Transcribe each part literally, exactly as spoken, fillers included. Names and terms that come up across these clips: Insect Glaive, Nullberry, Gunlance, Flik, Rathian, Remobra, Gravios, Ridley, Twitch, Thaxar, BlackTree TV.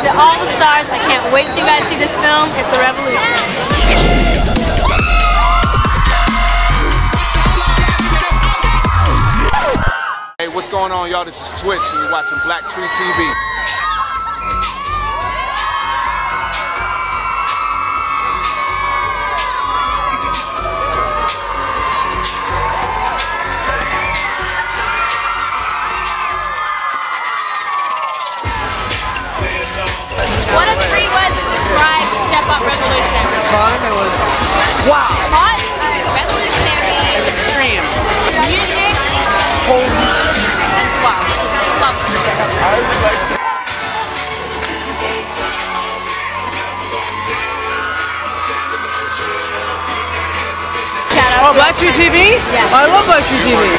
talk to all the stars. I can't wait till you guys see this film. It's a revolution. Hey, what's going on, y'all? This is Twitch, and you're watching BlackTree T V. Oh, BlackTree T V? Yes. I love BlackTree T V.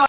Oh,